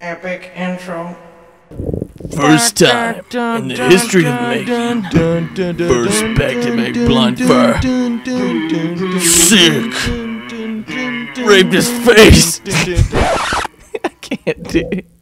Epic intro. First time in the history of making. First back to make Blindfire. Sick. Raped his face. I can't do it.